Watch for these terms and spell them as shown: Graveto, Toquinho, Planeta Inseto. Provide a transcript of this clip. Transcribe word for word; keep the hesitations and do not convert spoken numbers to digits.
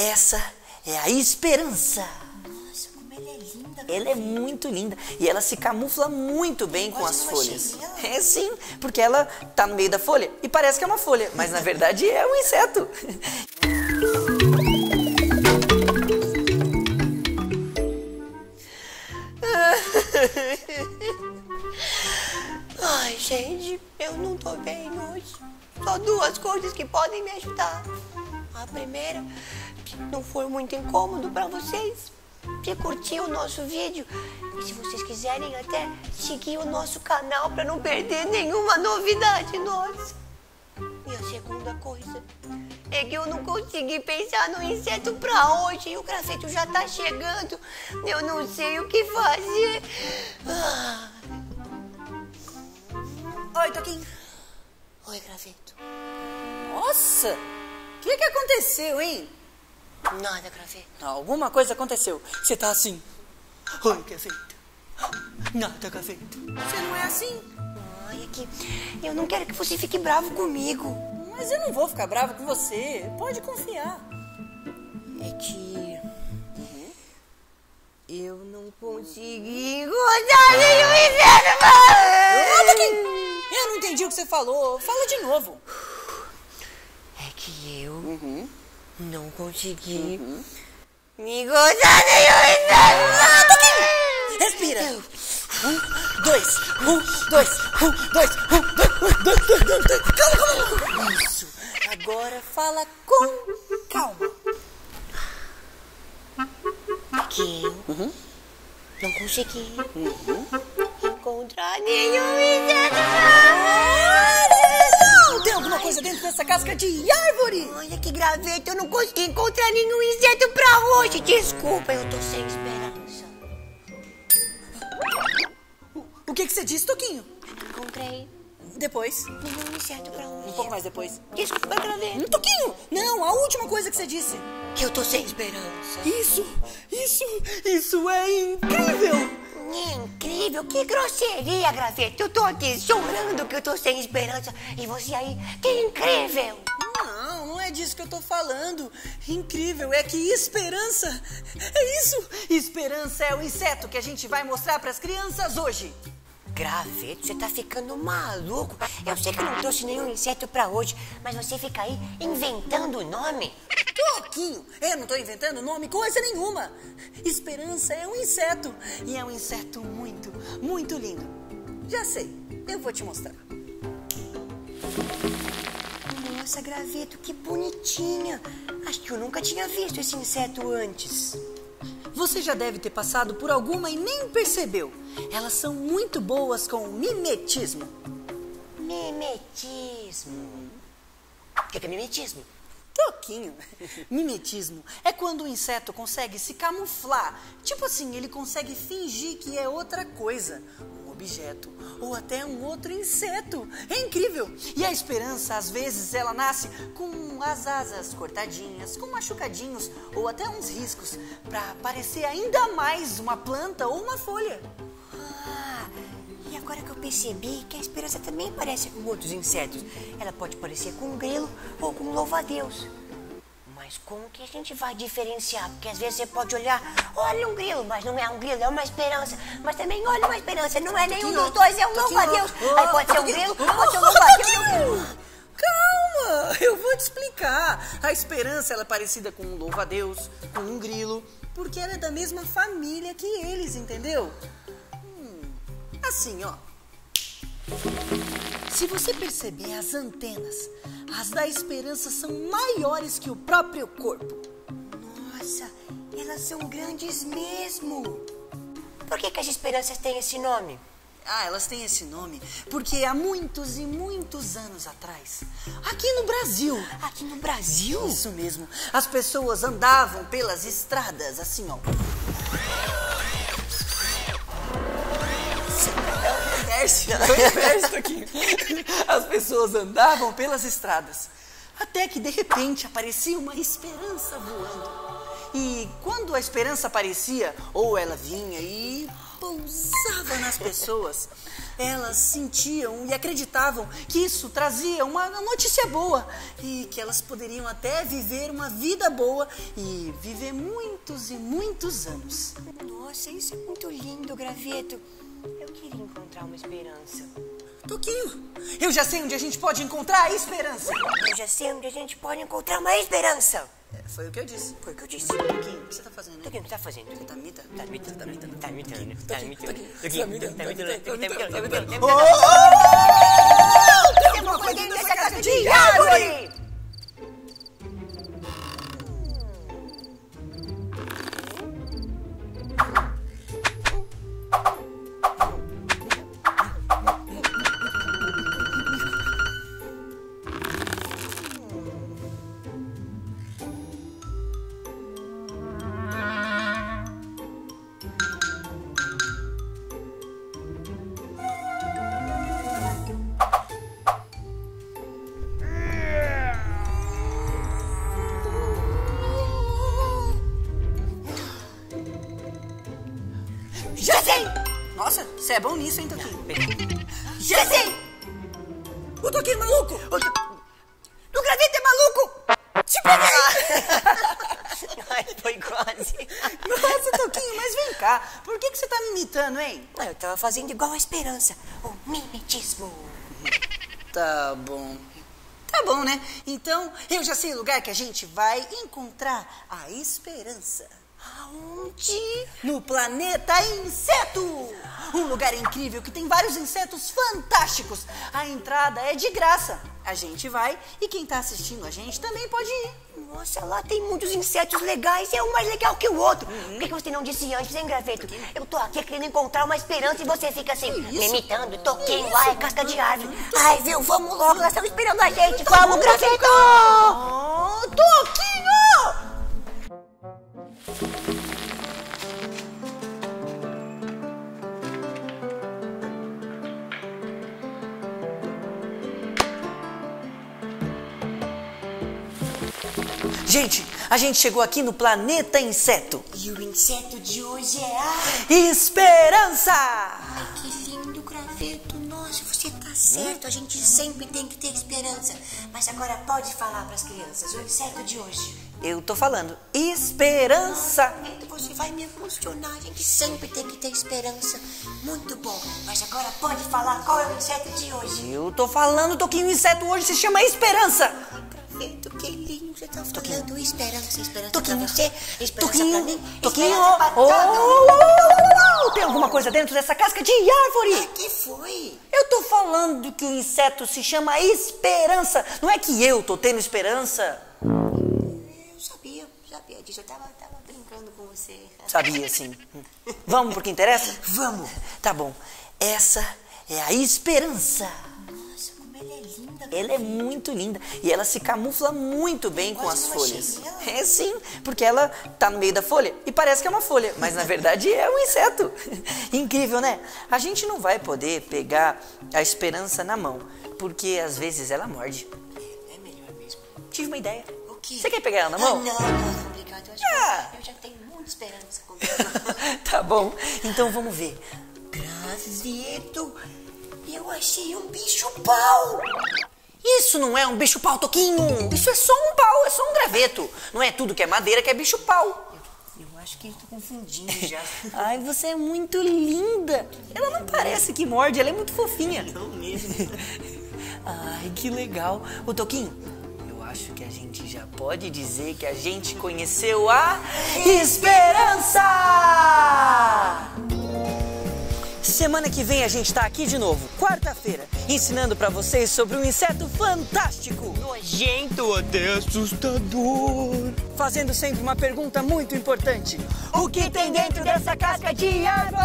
Essa é a esperança. Nossa, como ela é linda. Ela é muito linda. E ela se camufla muito bem com as folhas. É sim, porque ela tá no meio da folha e parece que é uma folha, mas na verdade é um inseto. Ai, gente, eu não tô bem hoje. Só duas coisas que podem me ajudar. A primeira, se não for muito incômodo para vocês, se curtir o nosso vídeo e se vocês quiserem até seguir o nosso canal para não perder nenhuma novidade nossa. E a segunda coisa é que eu não consegui pensar no inseto para hoje e o Graveto já tá chegando. Eu não sei o que fazer. Ah. Oi, Toquinho. Oi, Graveto. Nossa! O que que aconteceu, hein? Nada, Graveto. Alguma coisa aconteceu. Você tá assim. Oi, Graveto. Nada, Graveto. Você não é assim? Ai, é que eu não quero que você fique bravo comigo. Mas eu não vou ficar bravo com você. Pode confiar. É que... Hum? Eu não consegui encontrar nenhum inseto mais! Volta aqui! Eu não entendi o que você falou. Fala de novo. Que eu uhum. não consegui uhum. me gozar nenhum. Respira. Um, dois, um, dois, um, dois, um, dois, dois, dois, dois, dois. Calma. Isso. Agora fala com calma. Que eu uhum. não consegui uhum. encontrar nenhum inseto. Tem alguma Ai, coisa dentro dessa casca de árvore? Olha que Graveto, eu não consegui encontrar nenhum inseto pra hoje. Desculpa, eu tô sem esperança. O, o que que você disse, Toquinho? Encontrei. Depois? Nenhum inseto pra hoje. Um pouco mais depois. Desculpa, Graveto. Toquinho, não, a última coisa que você disse. Que eu tô sem esperança. Isso, isso, isso é incrível. É incrível, que grosseria, Graveto. Eu tô aqui chorando que eu tô sem esperança. E você aí, que incrível. Não, não é disso que eu tô falando. Incrível, é que esperança, é isso. Esperança é o inseto que a gente vai mostrar pras crianças hoje. Graveto, você tá ficando maluco. Eu sei que não trouxe nenhum inseto pra hoje, mas você fica aí inventando o nome. Toquinho, eu não tô inventando nome coisa nenhuma. Esperança é um inseto. E é um inseto muito, muito lindo. Já sei, eu vou te mostrar. Nossa, Graveto, que bonitinha. Acho que eu nunca tinha visto esse inseto antes. Você já deve ter passado por alguma e nem percebeu. Elas são muito boas com mimetismo. Mimetismo. O que é mimetismo? Toquinho. Mimetismo é quando o inseto consegue se camuflar. Tipo assim, ele consegue fingir que é outra coisa, um objeto ou até um outro inseto. É incrível. E a esperança, às vezes, ela nasce com as asas cortadinhas, com machucadinhos ou até uns riscos para parecer ainda mais uma planta ou uma folha. Ah, e agora que eu percebi que a esperança também parece com outros insetos. Ela pode parecer com um grilo ou com um louva-a-Deus. Mas como que a gente vai diferenciar? Porque às vezes você pode olhar, olha um grilo, mas não é um grilo, é uma esperança. Mas também olha uma esperança, não é nenhum dos dois, é um louva-a-Deus. Aí pode ser um grilo, pode ser um louva-a-Deus. Calma, eu vou te explicar. A esperança ela é parecida com um louva-a-Deus, com um grilo, porque ela é da mesma família que eles, entendeu? Hum, assim, ó. Se você perceber as antenas, as da esperança são maiores que o próprio corpo. Nossa, elas são grandes mesmo. Por que que as esperanças têm esse nome? Ah, elas têm esse nome porque há muitos e muitos anos atrás, aqui no Brasil... Aqui no Brasil? Isso mesmo. As pessoas andavam pelas estradas assim, ó. Aqui. As pessoas andavam pelas estradas, até que de repente aparecia uma esperança voando. E quando a esperança aparecia, ou ela vinha e pousava nas pessoas, elas sentiam e acreditavam que isso trazia uma notícia boa e que elas poderiam até viver uma vida boa e viver muitos e muitos anos. Nossa, isso é muito lindo, Graveto. Eu queria encontrar uma esperança. Toquinho, eu já sei onde a gente pode encontrar a esperança. Eu já sei onde a gente pode encontrar uma esperança. É, foi o que eu disse. Foi o que eu disse. Toquinho, o que você tá fazendo? Né? Toquinho, o que você tá fazendo? Você tá mitando? Tá mitando, tá mitando. Tá mitando, tá mitando. Toquinho, tá mitando, tá mitando. Tá mitando, tá mitando. Oh! Tem uma coisa nessa casa de árvore! Já sei! Nossa, você é bom nisso, hein, Toquinho? Já sei! O Toquinho maluco! O, to... o Graveto é maluco! Te peguei! Ai, foi quase! Nossa, Toquinho, mas vem cá! Por que, que você tá me imitando, hein? Eu tava fazendo igual a esperança, o mimetismo. Tá bom. Tá bom, né? Então, eu já sei o lugar que a gente vai encontrar a esperança. Aonde? No Planeta Inseto! Um lugar incrível que tem vários insetos fantásticos. A entrada é de graça. A gente vai e quem tá assistindo a gente também pode ir. Nossa, lá tem muitos insetos legais. É um mais legal que o outro. Uhum. Por que você não disse antes, hein, Graveto? Eu tô aqui querendo encontrar uma esperança e você fica assim, me imitando, toquinho, isso? Ai, casca de árvore. Ai, viu, vamos logo, elas estão esperando a gente. Tô vamos, Graveto! Oh, toquinho! Gente, a gente chegou aqui no Planeta Inseto. E o inseto de hoje é a... esperança! Ai, que lindo, Graveto. Nossa, você tá certo. A gente sempre tem que ter esperança. Mas agora pode falar pras crianças o inseto de hoje. Eu tô falando, esperança. Você vai me emocionar, a gente sempre tem que ter esperança. Muito bom, mas agora pode falar qual é o inseto de hoje. Eu tô falando, Toquinho, o inseto hoje se chama esperança. Perfeito, que lindo, você tá falando esperança, esperança Toquinho. Pra você, esperança Toquinho. Pra mim, Toquinho. Pra oh, oh, oh, oh. Tem alguma coisa dentro dessa casca de árvore? O que foi? Eu tô falando que o inseto se chama esperança, não é que eu tô tendo esperança. Sabia, sabia disso. Eu tava, tava brincando com você. Sabia, sim. Vamos pro que interessa? Vamos. Tá bom. Essa é a esperança. Nossa, como ela é linda. Ela é muito linda. E ela se camufla muito bem com as folhas. É, sim. Porque ela tá no meio da folha e parece que é uma folha. Mas, na verdade, é um inseto. Incrível, né? A gente não vai poder pegar a esperança na mão. Porque, às vezes, ela morde. É melhor mesmo. Tive uma ideia. Você quer pegar ela na mão? Não, não, obrigado. Eu, acho ah. que eu já tenho muita esperança com ela. Tá bom, então vamos ver. Graveto, eu achei um bicho-pau. Isso não é um bicho-pau, Toquinho. Isso é só um pau, é só um graveto. Não é tudo que é madeira que é bicho-pau. Eu, eu acho que eu tô confundindo já. Ai, você é muito linda. Ela não parece que morde, ela é muito fofinha. Não mesmo. Ai, que legal. Ô, Toquinho. Acho que a gente já pode dizer que a gente conheceu a esperança! Semana que vem a gente tá aqui de novo, quarta-feira, ensinando pra vocês sobre um inseto fantástico! Nojento, até assustador! Fazendo sempre uma pergunta muito importante: o que tem dentro dessa casca de árvore?